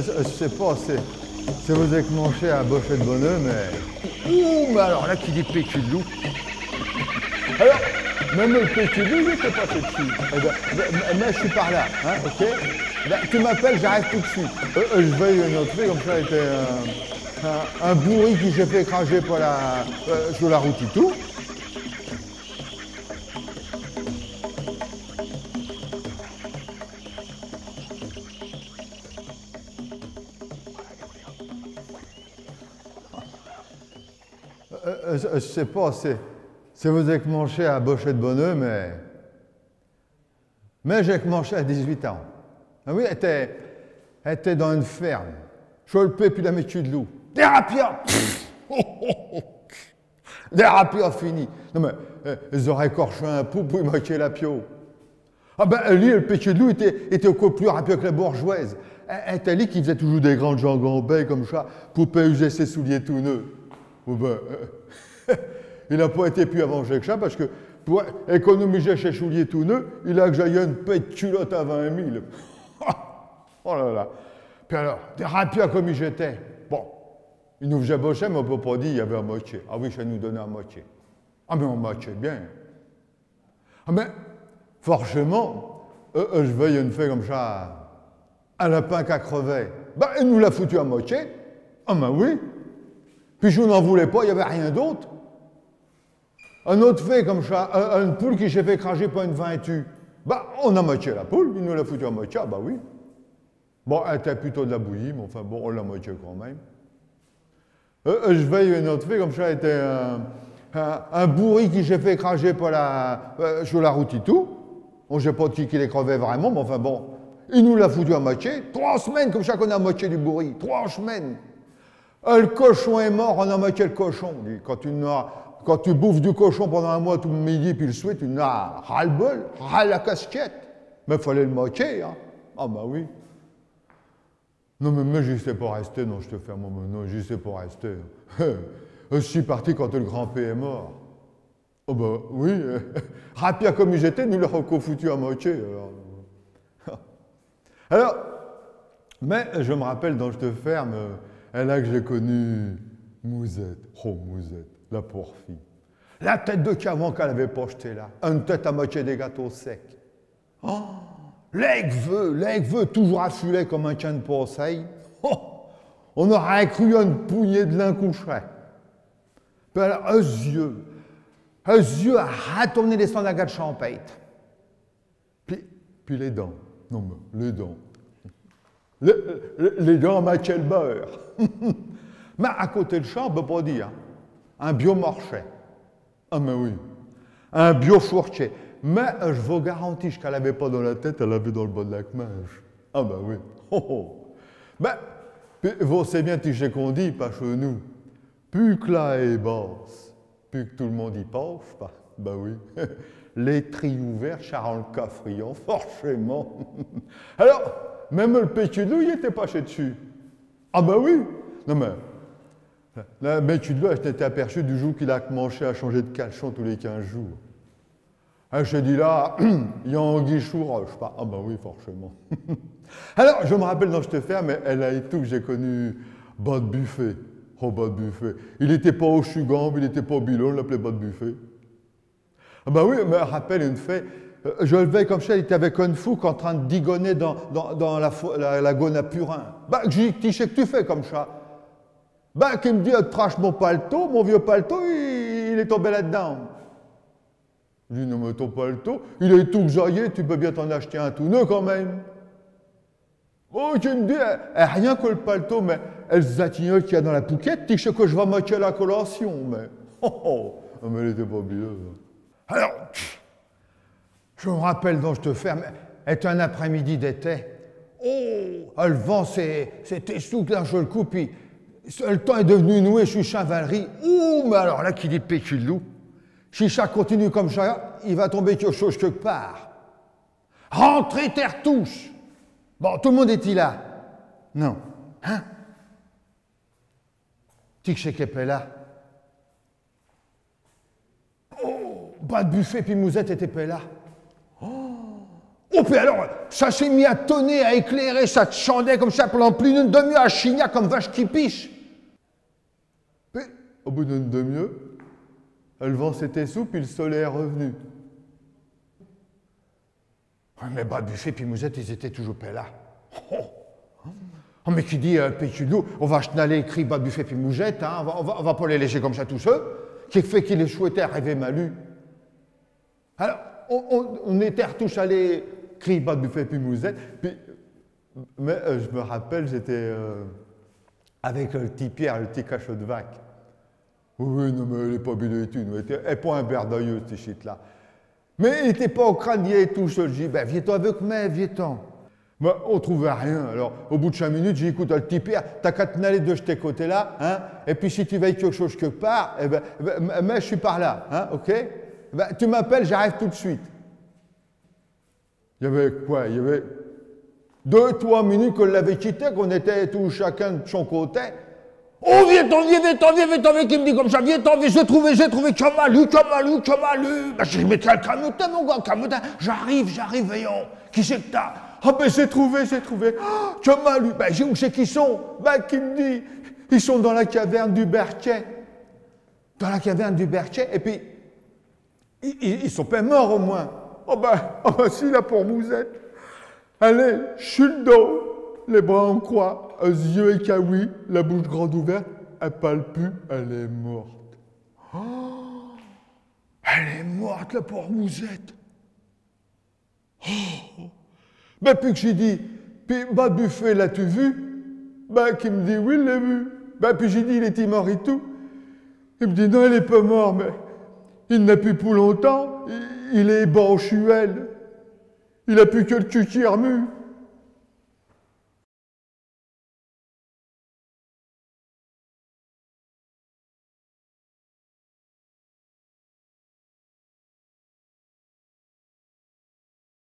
je sais pas, c'est vous éclencher à Buffet de Bonheur, mais... Ouh, mais alors là, qui dit Cudeloup. Alors, même le Cudeloup, je sais pas ce dessus. Eh ben, mais je suis par là, hein, ok. Là, tu m'appelles, j'arrive tout de suite. Je vais une autre fille, comme ça, était un bourri qui s'est fait écraser pour la, sur la route et tout. Je sais pas, c'est vous éclencher à Buffet de Bonheur, mais... Mais j'ai éclenché à 18 ans. Ah oui, elle était dans une ferme. Cholpé, puis la métier de loup. Des rapières. Des rapières finies. Non mais, ils auraient écorché un pou pour y moquer la pio. Ah ben, lui, le pétier de loup, était encore plus rapide que la bourgeoise. Elle était lui qui faisait toujours des grandes jambes en baie comme ça, pour pas user ses souliers tout neufs. Oh ben, il n'a pas été pu avanger que ça, parce que pour économiser chez Choulier tout neuf, il a que j'aille une pète culotte à 20 000. Oh là là. Puis alors, des rapières comme il jetait. Bon, il nous faisait bosser, mais on ne peut pas dire qu'il y avait à moitié. Ah oui, ça nous donnait à moitié. Ah mais on moitié bien. Ah mais, forcément, je veux une fée comme ça, un lapin qu'à crever. Ben, il nous l'a foutu à moitié. Ah ben oui. Puis je n'en voulais pas, il n'y avait rien d'autre. Un autre fait comme ça, une poule qui s'est fait cracher par une vingtue. Bah, on a moitié la poule, il nous l'a foutu à moitié, bah oui. Bon, elle était plutôt de la bouillie, mais enfin bon, on l'a moitié quand même. Je veille une autre fait comme ça, était un bourri qui s'est fait cracher par la, sur la route et tout. On ne sait pas qui les crevait vraiment, mais enfin bon, il nous l'a foutu à moitié. 3 semaines comme ça qu'on a moitié du bourri, 3 semaines. Le cochon est mort, on a moitié le cochon. Quand tu bouffes du cochon pendant un mois, tout le midi, puis le soir, tu n'as ras-le-bol, ras la casquette. Mais il fallait le moquer, hein. Ah bah oui. Non mais j'y sais pas rester, non, je te ferme, non, j'y sais pas rester. Je suis parti quand le grand P est mort. Oh bah oui, rapia comme j'étais, nous l'avons foutu à moquer. Alors, mais je me rappelle dans je te ferme... Elle là que j'ai connu Mousette, oh Mousette, la pauvre fille. La tête de cavant qu'elle avait projetée là, une tête à moitié des gâteaux secs. Oh, l'aigle veut, toujours affulé comme un chien de porceille. Oh, on aurait cru une poignée de lin couché. Puis elle a un yeux à retourner les sangs d'agate champêtre. Puis les dents, non mais les dents. Les dents matchaient le beurre. Mais à côté de champ, on ne peut pas dire. Un bio-marché. Ah, mais oui. Un bio-fourché. Mais je vous garantis qu'elle n'avait pas dans la tête, elle l'avait dans le bas de la cmanche. Ah, ben oui. Oh, oh. Ben, vous savez bien ce qu'on dit, pas chez nous. Plus que là est basse, plus que tout le monde y passe, pas. Ben oui. Les tris ouverts, ça rend le cafrion, forcément. Alors. Même le Cudeloup, il était pas chez dessus. Ah ben oui. Non mais, le Cudeloup, je t'étais aperçu du jour qu'il a commencé à changer de caleçon tous les 15 jours. Je t'ai dit là, il y a anguille sous roche. Ah ben oui, forcément. Alors, je me rappelle dans cette ferme, mais elle a été tout que j'ai connu Bas de Buffet. Oh, Bas de Buffet. Il n'était pas au Chugambe, il n'était pas au Bilon, on l'appelait Bas de Buffet. Ah ben oui, mais rappelle une fée. Je le veille comme ça, il était avec un fouque en train de digonner dans la gonne à purin. Bah, je dis, tu sais que tu fais comme ça. Bah, qui me dit, trache mon paletot, mon vieux paletot, il est tombé là-dedans. Je dis, non, mais ton paletot, il est tout jaillé, tu peux bien t'en acheter un tout neuf quand même. Oh, qui me dit, rien que le paletot, mais elle zatignole qu'il y a dans la pouquette, tu sais que je vais moquer la collation, mais. Oh, mais elle était pas oublieuse. Alors. Je me rappelle dans cette ferme, était un après-midi d'été. Oh, le vent c'était sous d'un jeu le coup, puis le temps est devenu noué sur Chavalerie. Ouh, mais alors là, qui dit Cudeloup. Si ça continue comme ça, il va tomber quelque chose quelque part. Rentrez terre tous. Bon, tout le monde est-il là? Non. Hein? Tic-chèque-là. Oh, Bas de Buffet puis Mousette était là. Oh, puis alors, ça s'est mis à tonner, à éclairer, ça te chandait comme ça pendant plus d'une demi-heure, à chigna comme vache qui piche. Puis, au bout d'une demi-heure, le vent s'était souple, puis le soleil est revenu. Mais Bas de Buffet puis Mousette, ils étaient toujours pas là. Oh, oh, mais qui dit Cudeloup, on va acheter les cris Bas de Buffet puis Mousette, hein, on va pas les laisser comme ça tous seuls, qui fait qu'ils les souhaitaient arriver malus. Alors, on était retouchés à les cris Bas de Buffet puis Mousette, puis, mais je me rappelle, j'étais avec le petit Pierre, le petit cachot de vague. Oui, non, mais elle n'est pas bien du tout, elle n'est pas un berdailleux, cette shit-là. Mais il n'était pas au crâne, il est tout seul. J'ai dit, ben, viens-t'en avec moi, viens-t'en. Ben, on ne trouvait rien. Alors, au bout de 5 minutes, j'ai dit, écoute, le petit Pierre, t'as qu'à tenir les deux de tes côtés là, hein, et puis si tu veilles quelque chose quelque part, eh ben, mais je suis par là, hein, ok? Ben, tu m'appelles, j'arrive tout de suite. Il y avait quoi? Il y avait 2 ou 3 minutes qu'on l'avait quitté, qu'on était tous chacun de son côté. Oh, viens-t'en, qui me dit comme ça, viens-t'en, j'ai trouvé, Camalou. Ben, je mettrai le camotin, mon gars, camotin. J'arrive, voyons. Qui c'est que t'as? Ah, ben, j'ai trouvé. Oh, Camalou. Ben, j'ai où c'est qu'ils sont? Ben, qui me dit? Ils sont dans la caverne du Berchet. Et puis, ils sont pas morts, au moins. Oh, ben, si, là, pour Mousette. Allez, chute d'eau. Les bras en croix, les yeux écaouis, la bouche grande ouverte, elle parle plus, elle est morte. Oh, elle est morte, la pauvre Mousette. Oh. Ben, puis que j'ai dit, puis Bas de Buffet, l'as-tu vu? Ben, qui me dit, oui, il l'a vu. Ben, puis j'ai dit, il était mort et tout. Il me dit, non, il n'est pas mort, mais il n'a plus pour longtemps, il est borchuel. Il n'a plus que le cul qui remue.